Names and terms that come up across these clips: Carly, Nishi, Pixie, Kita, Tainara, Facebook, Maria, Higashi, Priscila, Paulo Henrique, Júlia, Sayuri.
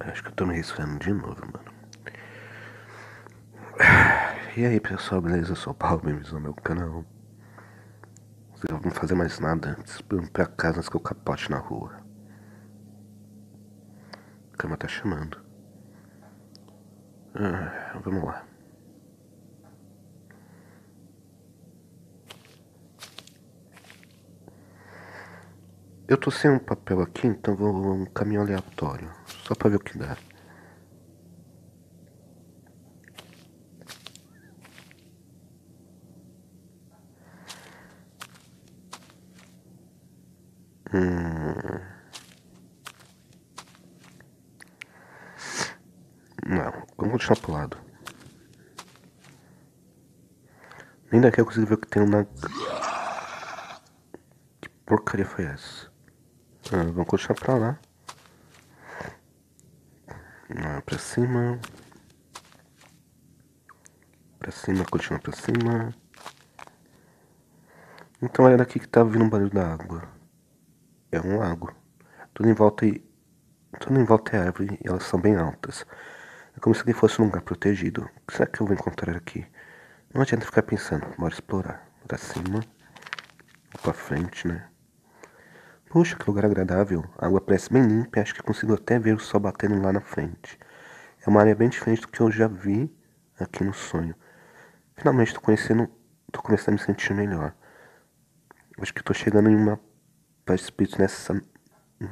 Acho que eu tô me riscando de novo, mano. E aí, pessoal, beleza? Eu sou o Paulo, bem-vindos ao meu canal. Vocês não vão fazer mais nada antes pra casa, antes que eu capote na rua. A cama tá chamando. Vamos lá. Eu tô sem um papel aqui, então vou um caminho aleatório, só pra ver o que dá. Não, vamos deixar pro lado. Nem daqui eu consigo ver o que tem na... Que porcaria foi essa? Vamos continuar pra lá. Pra cima. Pra cima, continua pra cima. Então era daqui que tá vindo um barulho da água. É um lago. Tudo em volta é árvore e elas são bem altas. É como se ele fosse um lugar protegido. O que será que eu vou encontrar aqui? Não adianta ficar pensando. Bora explorar. Pra cima. Pra frente, né? Puxa, que lugar agradável. A água parece bem limpa e acho que consigo até ver o sol batendo lá na frente. É uma área bem diferente do que eu já vi aqui no sonho. Finalmente tô começando a me sentir melhor. Acho que tô chegando em uma paz de espírito nessa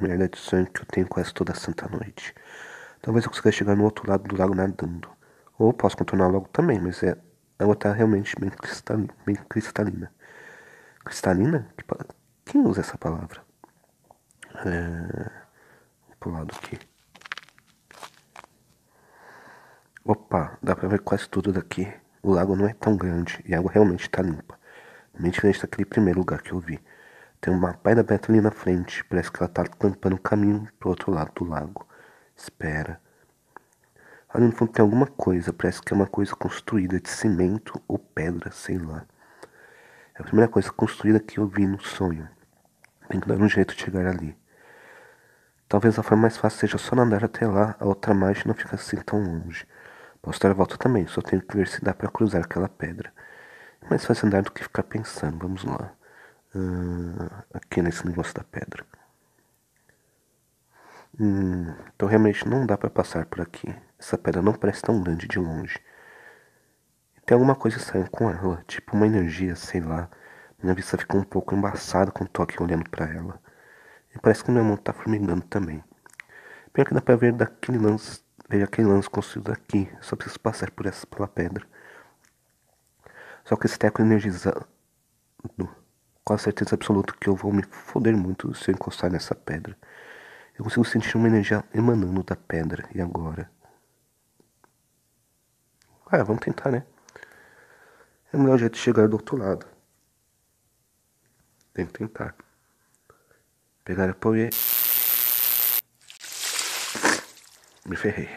merda de sonho que eu tenho quase toda a santa noite. Talvez eu consiga chegar no outro lado do lago nadando. Ou posso contornar logo também, mas a água tá realmente bem cristalina. Cristalina? Quem usa essa palavra? Vou pro lado aqui. Opa, dá pra ver quase tudo daqui. O lago não é tão grande e a água realmente tá limpa. Bem diferente daquele primeiro lugar que eu vi. Tem uma paina aberta ali na frente. Parece que ela tá tampando o caminho pro outro lado do lago. Espera. Ali no fundo tem alguma coisa. Parece que é uma coisa construída de cimento ou pedra, sei lá. É a primeira coisa construída que eu vi no sonho. Tem que dar um jeito de chegar ali. Talvez a forma mais fácil seja só nadar até lá, a outra margem não fica assim tão longe. Posso dar a volta também, só tenho que ver se dá pra cruzar aquela pedra. É mais fácil andar do que ficar pensando, vamos lá. Aqui nesse negócio da pedra. Então realmente não dá pra passar por aqui. Essa pedra não parece tão grande de longe. E tem alguma coisa saindo com ela, tipo uma energia, sei lá. Minha vista ficou um pouco embaçada quando tô aqui olhando pra ela. E parece que minha mão tá formigando também. Pior que dá pra ver aquele lance construído aqui. Só preciso passar por essa pela pedra. Só que esse teco energizado. Com a certeza absoluta que eu vou me foder muito se eu encostar nessa pedra. Eu consigo sentir uma energia emanando da pedra. E agora? Vamos tentar, né? É o melhor jeito de chegar do outro lado. Tem que tentar. Pegar a pau e... Me ferrei.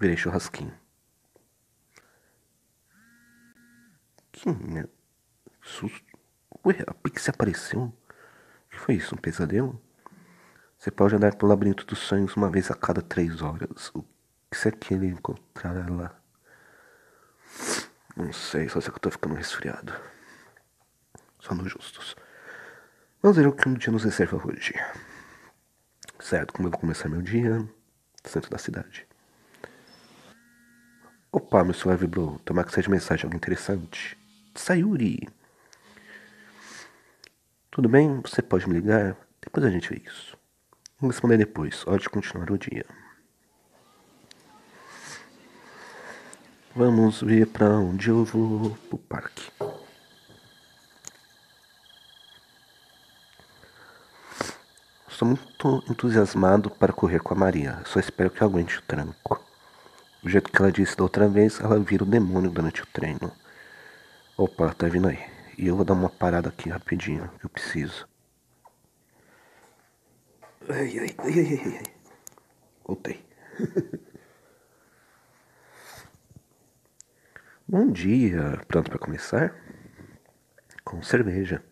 Virei churrasquinho. Que susto. Ué, a Pixie apareceu? O que foi isso? Um pesadelo? Você pode andar pelo labirinto dos sonhos uma vez a cada 3 horas. O que será que ele encontrará lá? Não sei, só sei que eu tô ficando resfriado. Só nos justos. Vamos ver o que o dia nos reserva hoje. Certo, como eu vou começar meu dia? Centro da cidade. Opa, meu celular vibrou. Tomara que seja mensagem, algo interessante. Sayuri. Tudo bem? Você pode me ligar? Depois a gente vê isso. Vou responder depois. Hora de continuar o dia. Vamos ver pra onde eu vou, pro parque. Estou muito entusiasmado para correr com a Maria, só espero que eu aguente o tranco. Do jeito que ela disse da outra vez, ela vira o demônio durante o treino. Opa, tá vindo aí. E eu vou dar uma parada aqui rapidinho, eu preciso. Ai. Voltei. Bom dia, pronto para começar? Com cerveja.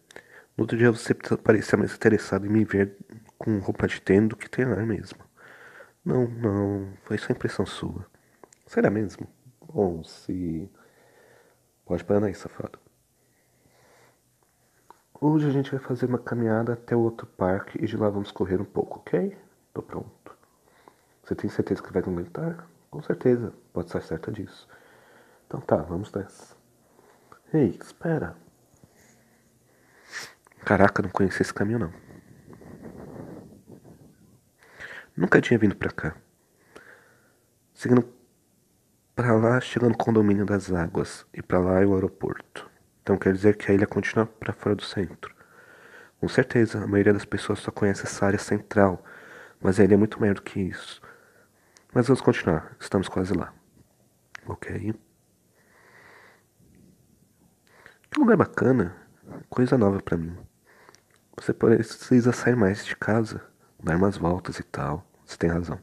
No outro dia você parecia mais interessado em me ver com roupa de treino do que treinar mesmo. Não, foi só impressão sua. Será mesmo? Bom, se... Pode parar aí, safado. Hoje a gente vai fazer uma caminhada até o outro parque e de lá vamos correr um pouco, ok? Tô pronto. Você tem certeza que vai completar? Com certeza, pode estar certa disso. Então tá, vamos nessa. Ei, espera. Caraca, não conhecia esse caminho não. Nunca tinha vindo pra cá. Seguindo pra lá, chegando no condomínio das águas. E pra lá é o aeroporto. Então quer dizer que a ilha continua pra fora do centro. Com certeza, a maioria das pessoas só conhece essa área central. Mas a ilha é muito maior do que isso. Mas vamos continuar, estamos quase lá. Ok. Que lugar bacana. Coisa nova pra mim. Você precisa sair mais de casa, dar umas voltas e tal. Você tem razão.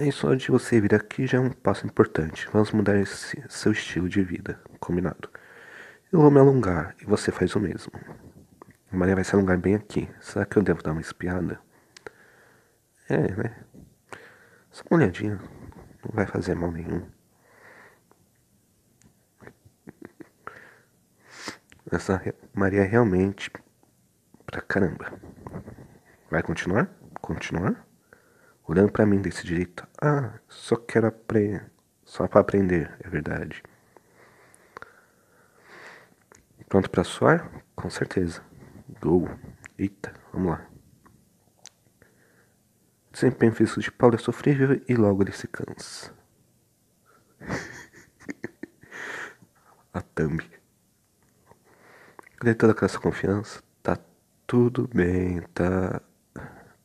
E só de você vir aqui já é um passo importante. Vamos mudar esse seu estilo de vida. Combinado. Eu vou me alongar e você faz o mesmo. A Maria vai se alongar bem aqui. Será que eu devo dar uma espiada? É, né? Só uma olhadinha. Não vai fazer mal nenhum. Essa Maria é realmente pra caramba. Vai continuar? Continuar? Olhando pra mim desse jeito. Ah, só quero aprender. Só pra aprender, é verdade. Pronto pra suar? Com certeza. Gol. Eita, vamos lá. Desempenho físico de Paulo é sofrível e logo ele se cansa. A thumb. Dei toda aquela sua confiança. Tá tudo bem, tá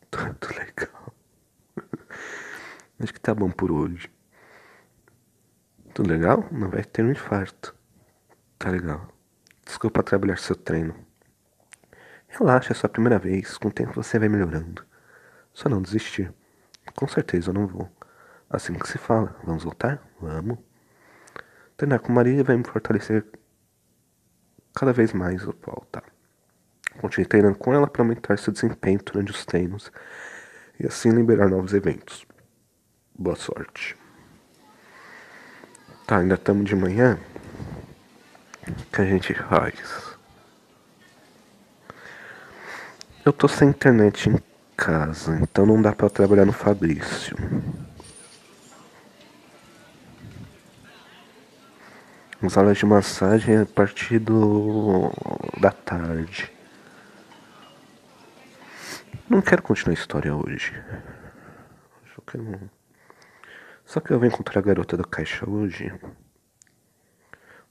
tudo legal. Acho que tá bom por hoje. Tudo legal? Não vai ter um infarto. Tá legal. Desculpa trabalhar seu treino. Relaxa, é sua primeira vez. Com o tempo você vai melhorando. Só não desistir. Com certeza eu não vou. Assim que se fala. Vamos voltar? Vamos. Treinar com Maria vai me fortalecer cada vez mais o Paulo, tá? Continue treinando com ela para aumentar seu desempenho durante os treinos e assim liberar novos eventos. Boa sorte. Tá, ainda estamos de manhã. O que a gente faz? Eu tô sem internet em casa, então não dá para trabalhar no Fabrício. As aulas de massagem a partir da tarde. Não quero continuar a história hoje. Só que eu vou encontrar a garota da caixa hoje.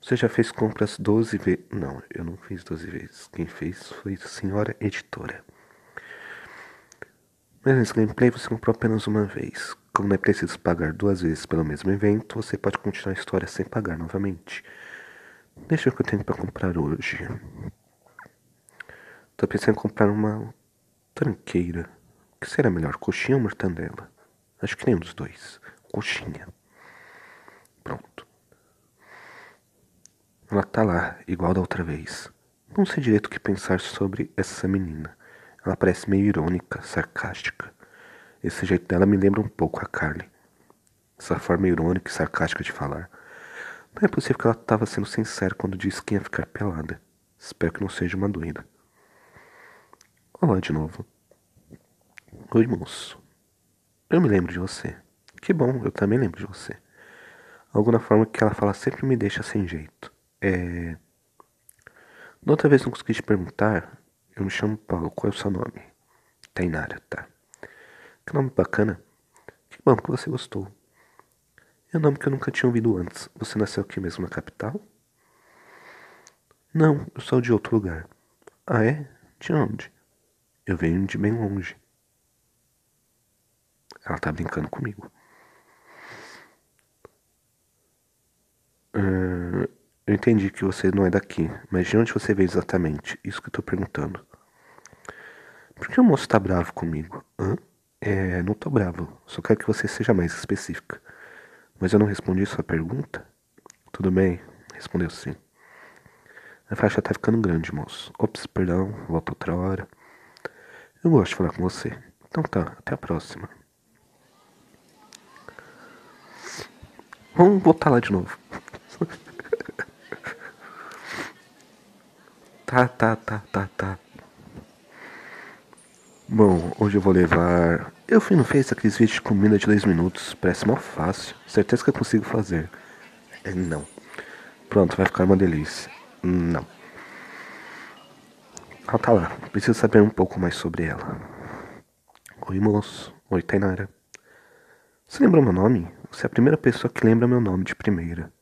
Você já fez compras 12 vezes. Não, eu não fiz 12 vezes. Quem fez foi a senhora editora. Mas nesse gameplay você comprou apenas uma vez. Como não é preciso pagar duas vezes pelo mesmo evento, você pode continuar a história sem pagar novamente. Deixa eu ver o que eu tenho pra comprar hoje. Tô pensando em comprar uma tranqueira. O que será melhor, coxinha ou mortandela? Acho que nenhum dos dois. Coxinha. Pronto. Ela tá lá, igual da outra vez. Não sei direito o que pensar sobre essa menina. Ela parece meio irônica, sarcástica. Esse jeito dela me lembra um pouco a Carly. Essa forma irônica e sarcástica de falar. Não é possível que ela estava sendo sincera quando disse que ia ficar pelada. Espero que não seja uma doida. Olá de novo. Oi, moço. Eu me lembro de você. Que bom, eu também lembro de você. Algo na forma que ela fala sempre me deixa sem jeito. Da outra vez não consegui te perguntar. Eu me chamo Paulo, qual é o seu nome? Tainara, tá? Que nome bacana. Que bom que você gostou. É um nome que eu nunca tinha ouvido antes. Você nasceu aqui mesmo na capital? Não, eu sou de outro lugar. Ah é? De onde? Eu venho de bem longe. Ela tá brincando comigo. Eu entendi que você não é daqui. Mas de onde você veio exatamente? Isso que eu tô perguntando. Por que o moço tá bravo comigo? Hã? Não tô bravo, só quero que você seja mais específica. Mas eu não respondi sua pergunta? Tudo bem, respondeu sim. A faixa tá ficando grande, moço. Ops, perdão, volta outra hora. Eu gosto de falar com você. Então tá, até a próxima. Vamos botar lá de novo. Tá. Bom, hoje eu vou levar... Eu fui no Face aqueles vídeos de comida de 10 minutos. Parece mal fácil. Certeza que eu consigo fazer. Não. Pronto, vai ficar uma delícia. Não. Ah, tá lá. Preciso saber um pouco mais sobre ela. Oi, moço. Oi, Tainara. Você lembrou meu nome? Você é a primeira pessoa que lembra meu nome de primeira.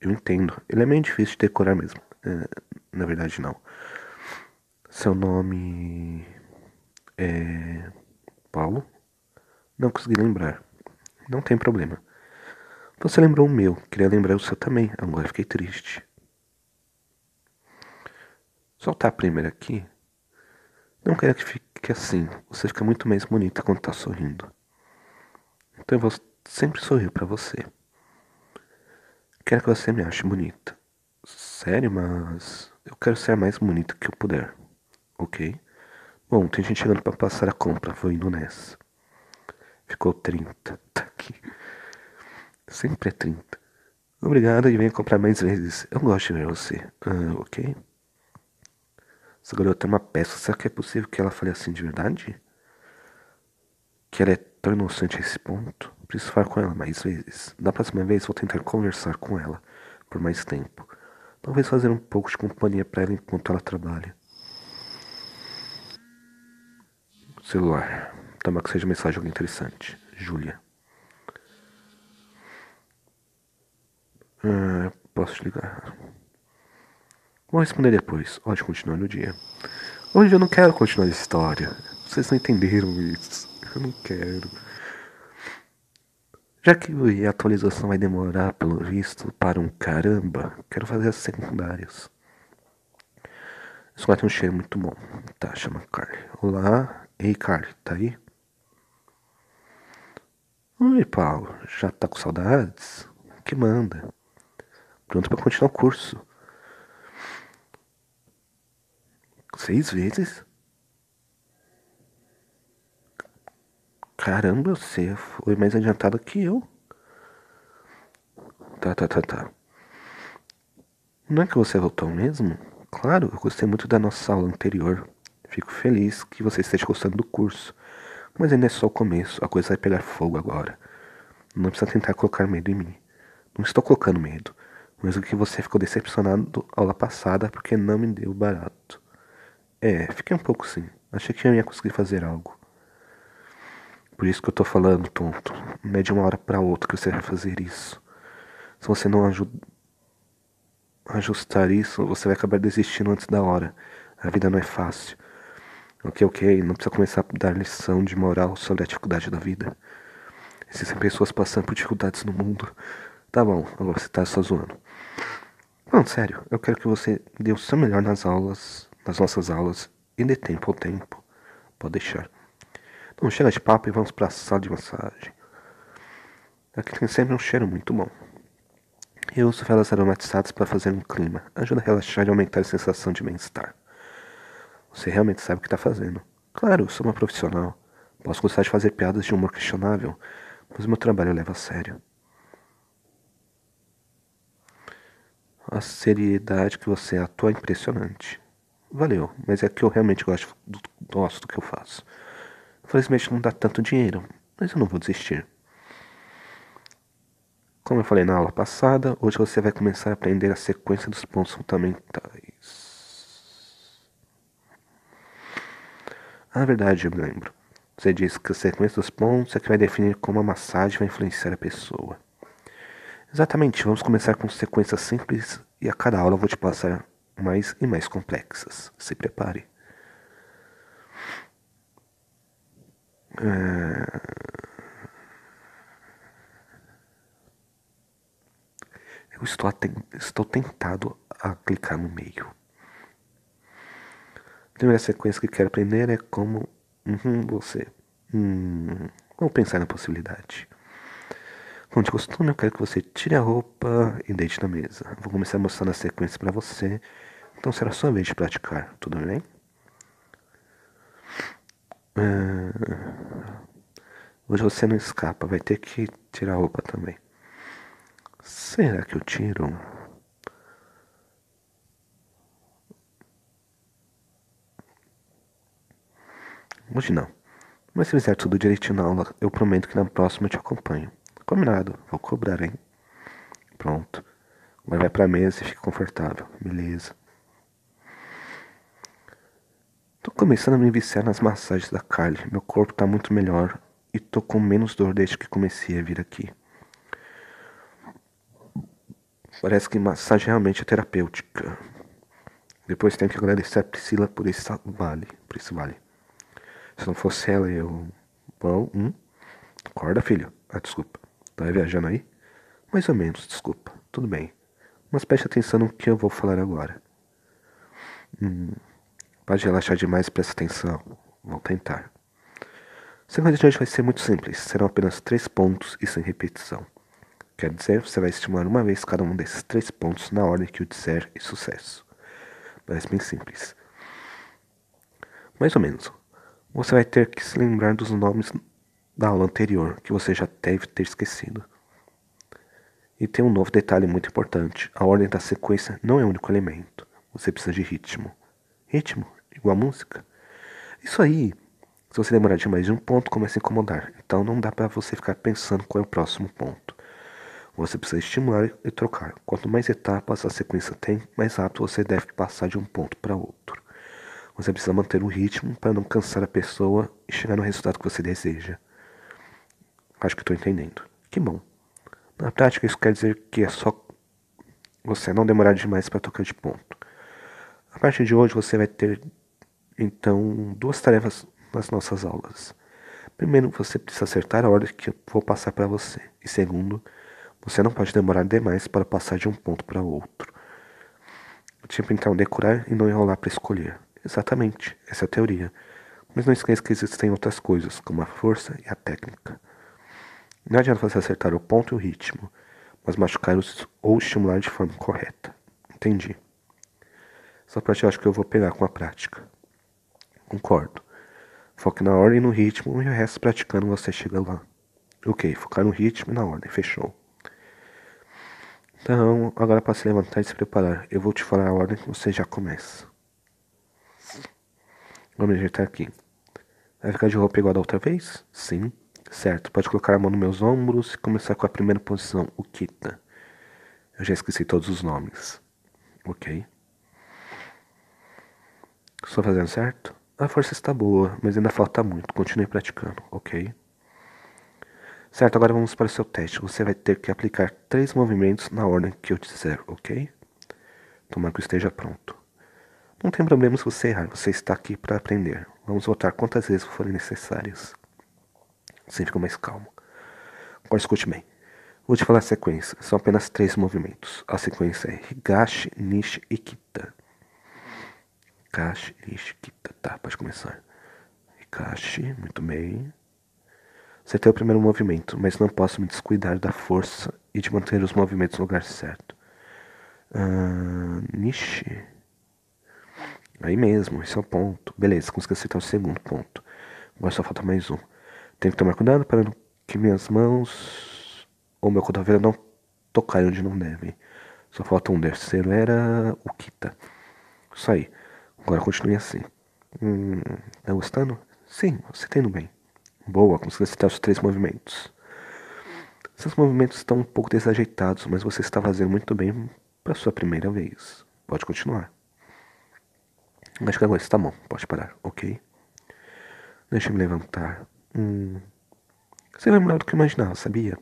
Eu entendo. Ele é meio difícil de decorar mesmo. Na verdade, não. Seu nome... É... Paulo? Não consegui lembrar. Não tem problema. Você lembrou o meu. Queria lembrar o seu também. Agora fiquei triste. Soltar a primeira aqui. Não quero que fique assim. Você fica muito mais bonita quando tá sorrindo. Então eu vou sempre sorrir pra você. Quero que você me ache bonita. Sério, mas... Eu quero ser a mais bonita que eu puder. Ok? Bom, tem gente chegando pra passar a compra, vou indo nessa. Ficou 30, tá aqui. Sempre é 30. Obrigado e venha comprar mais vezes. Eu gosto de ver você. Ok? Essa garota é uma peça. Será que é possível que ela fale assim de verdade? Que ela é tão inocente a esse ponto? Preciso falar com ela mais vezes. Da próxima vez vou tentar conversar com ela por mais tempo. Talvez fazer um pouco de companhia pra ela enquanto ela trabalha. Celular. Toma que seja mensagem algo interessante. Júlia. Posso te ligar? Vou responder depois. Ótimo, continuar no dia. Hoje eu não quero continuar essa história. Vocês não entenderam isso. Eu não quero. Já que a atualização vai demorar, pelo visto, para um caramba, quero fazer as secundárias. Isso lá tem um cheiro muito bom. Tá, chama Carly. Olá. Ei, Carly, tá aí? Oi, Paulo. Já tá com saudades? O que manda? Pronto pra continuar o curso. 6 vezes? Caramba, você foi mais adiantado que eu. Tá. Não é que você voltou mesmo? Claro, eu gostei muito da nossa aula anterior. Fico feliz que você esteja gostando do curso. Mas ainda é só o começo. A coisa vai pegar fogo agora. Não precisa tentar colocar medo em mim. Não estou colocando medo. Mas o que você ficou decepcionado aula passada porque não me deu barato. Fiquei um pouco sim. Achei que eu ia conseguir fazer algo. Por isso que eu tô falando, tonto. Não é de uma hora pra outra que você vai fazer isso. Se você não ajustar isso, você vai acabar desistindo antes da hora. A vida não é fácil. Ok, não precisa começar a dar lição de moral sobre a dificuldade da vida. Existem pessoas passando por dificuldades no mundo. Tá bom, agora você tá só zoando. Não, sério, eu quero que você dê o seu melhor nas aulas, nas nossas aulas, e dê tempo ao tempo. Pode deixar. Então chega de papo e vamos pra sala de massagem. Aqui tem sempre um cheiro muito bom. Eu uso velas aromatizadas para fazer um clima. Ajuda a relaxar e aumentar a sensação de bem-estar. Você realmente sabe o que tá fazendo. Claro, sou uma profissional. Posso gostar de fazer piadas de humor questionável, mas meu trabalho leva a sério. A seriedade que você atua é impressionante. Valeu, mas é que eu realmente gosto do que eu faço. Infelizmente não dá tanto dinheiro, mas eu não vou desistir. Como eu falei na aula passada, hoje você vai começar a aprender a sequência dos pontos fundamentais. Na verdade, eu me lembro. Você disse que a sequência dos pontos é que vai definir como a massagem vai influenciar a pessoa. Exatamente, vamos começar com sequências simples e a cada aula eu vou te passar mais e mais complexas. Se prepare. Eu estou tentado a clicar no meio. A primeira sequência que quero aprender é como você. Vou pensar na possibilidade. Como de costume, eu quero que você tire a roupa e deite na mesa. Vou começar mostrando a sequência pra você. Então será a sua vez de praticar, tudo bem? Hoje você não escapa, vai ter que tirar a roupa também. Será que eu tiro? Hoje não. Mas se fizer tudo direitinho na aula, eu prometo que na próxima eu te acompanho. Combinado, vou cobrar, hein? Pronto. Agora vai pra mesa e fica confortável. Beleza. Tô começando a me viciar nas massagens da Carly. Meu corpo tá muito melhor e tô com menos dor desde que comecei a vir aqui. Parece que massagem realmente é terapêutica. Depois tenho que agradecer a Priscila por esse vale. Se não fosse ela, eu... Bom, Acorda, filho. Desculpa. Tá viajando aí? Mais ou menos, desculpa. Tudo bem. Mas preste atenção no que eu vou falar agora. Pode relaxar demais e presta atenção. Vou tentar. A segunda de hoje vai ser muito simples. Serão apenas 3 pontos e sem repetição. Quer dizer, você vai estimular uma vez cada um desses 3 pontos na ordem que eu disser e sucesso. Parece bem simples. Mais ou menos. Você vai ter que se lembrar dos nomes da aula anterior, que você já deve ter esquecido. E tem um novo detalhe muito importante. A ordem da sequência não é o único elemento. Você precisa de ritmo. Ritmo? Igual a música? Isso aí. Se você demorar demais de um ponto, começa a incomodar. Então não dá pra você ficar pensando qual é o próximo ponto. Você precisa estimular e trocar. Quanto mais etapas a sequência tem, mais rápido você deve passar de um ponto para outro. Você precisa manter o ritmo para não cansar a pessoa e chegar no resultado que você deseja. Acho que estou entendendo. Que bom. Na prática, isso quer dizer que é só você não demorar demais para trocar de ponto. A partir de hoje, você vai ter, então, 2 tarefas nas nossas aulas. Primeiro, você precisa acertar a ordem que eu vou passar para você. E segundo, você não pode demorar demais para passar de um ponto para outro. Tipo, então, decorar e não enrolar para escolher. Exatamente, essa é a teoria. Mas não esqueça que existem outras coisas, como a força e a técnica. Não adianta você acertar o ponto e o ritmo, mas machucar-os ou estimular de forma correta. Entendi. Essa parte eu acho que eu vou pegar com a prática. Concordo. Foque na ordem e no ritmo, e o resto praticando você chega lá. Ok, focar no ritmo e na ordem, fechou. Então, agora para se levantar e se preparar, eu vou te falar a ordem que você já começa. Vamos ajeitar aqui. Vai ficar de roupa igual da outra vez? Sim. Certo, pode colocar a mão nos meus ombros e começar com a primeira posição, o Kita. Eu já esqueci todos os nomes. Ok. Estou fazendo certo? A força está boa, mas ainda falta muito. Continue praticando, ok? Certo, agora vamos para o seu teste. Você vai ter que aplicar 3 movimentos na ordem que eu disser, ok? Tomara que esteja pronto. Não tem problema se você errar, você está aqui para aprender. Vamos voltar quantas vezes forem necessárias. Assim fica mais calmo. Agora escute bem. Vou te falar a sequência. São apenas 3 movimentos. A sequência é Higashi, Nishi e Kita. Higashi, Nishi, Kita. Tá, pode começar. Higashi, muito bem. Acertei o primeiro movimento, mas não posso me descuidar da força e de manter os movimentos no lugar certo. Nishi... Aí mesmo, esse é o ponto. Beleza, consegui acertar o segundo ponto. Agora só falta mais um. Tenho que tomar cuidado para que minhas mãos ou meu cotovelo não tocarem onde não devem. Só falta um terceiro, era o Kita. Isso aí. Agora continue assim. Tá gostando? Sim, você tá indo bem. Boa, consegui acertar os 3 movimentos. Esses movimentos estão um pouco desajeitados, mas você está fazendo muito bem para sua primeira vez. Pode continuar. Acho que agora está bom, pode parar, ok? Deixa eu me levantar. Você vai melhor do que eu imaginava, sabia?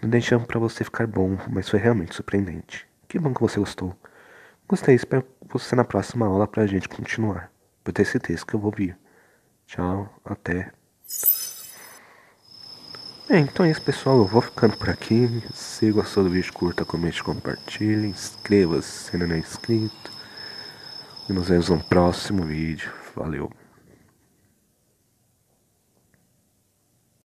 Não deixamos pra você ficar bom, mas foi realmente surpreendente. Que bom que você gostou. Gostei, espero você na próxima aula pra gente continuar. Vou ter certeza que eu vou vir. Tchau, até. Bem, então é isso, pessoal. Eu vou ficando por aqui. Se gostou do vídeo, curta, comente, compartilhe. Inscreva-se se ainda não é inscrito. E nos vemos no próximo vídeo. Valeu!